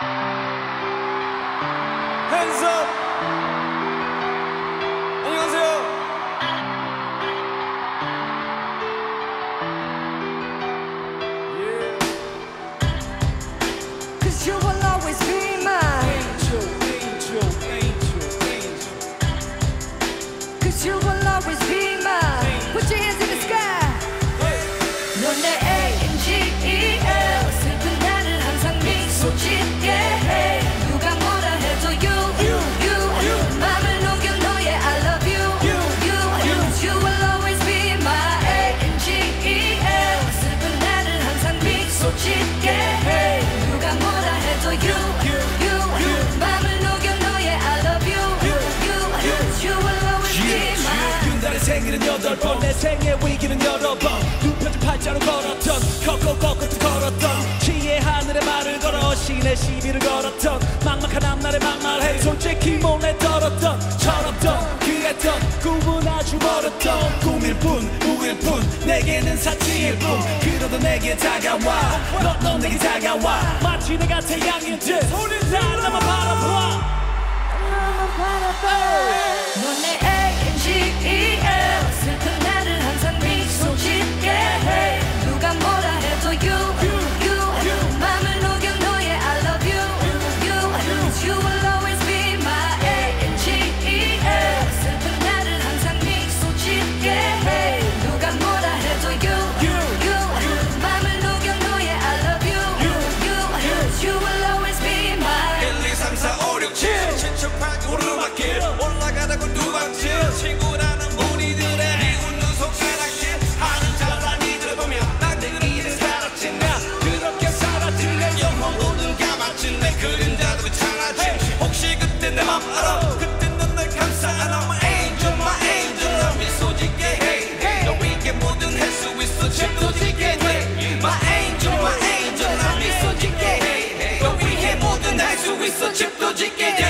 Hands up. 안녕하세요. Yeah. 'Cause you will always be my angel, angel, angel, angel. 'Cause you will always be my. Put your hands in the sky. Hey. 생일은 8번 내 생애 위기는 8번 눈편지 팔자로 걸었던 걷고 걸었던 지혜 하늘의 말을 걸어 신의 시비를 걸었던 막막한 앞날에 막말해 솔직히 몰래 떨었던 철없던 그랬던 꿈은 아주 멀었던 꿈일 뿐 우일 뿐 내게는 사치일 뿐 그러던 내게 다가와 넌 내게 다가와 마치 내가 태양인 듯 날 나만 바라봐 넌 내 A-N-G-E-L 슬픈 나를 항상 미소 짓게 해 누가 뭐라 해도 you 맘을 녹여 너의 I love you you will always be my A-N-G-E-L 슬픈 나를 항상 미소 짓게 해 누가 뭐라 해도 you 맘을 녹여 너의 I love you you will always be my 1, 2, 3, 4, 5, 6, 7 신축한 오르막길 올라가라고 누방질 친구라는 우리들의 웃는 손가락질 하는 자라니들 보며 나는 이제 살았지 나 그렇게 살았지 내 영혼 모두 감았지 내 그림자도 찾았지 혹시 그때 내 맘 알아 그때 넌 날 감싸 안아 my angel 나 미소 짓게 해 너에게 뭐든 할 수 있어 집도 짓게 돼 my angel 나 미소 짓게 해 너에게 뭐든 할 수 있어 집도 짓게 돼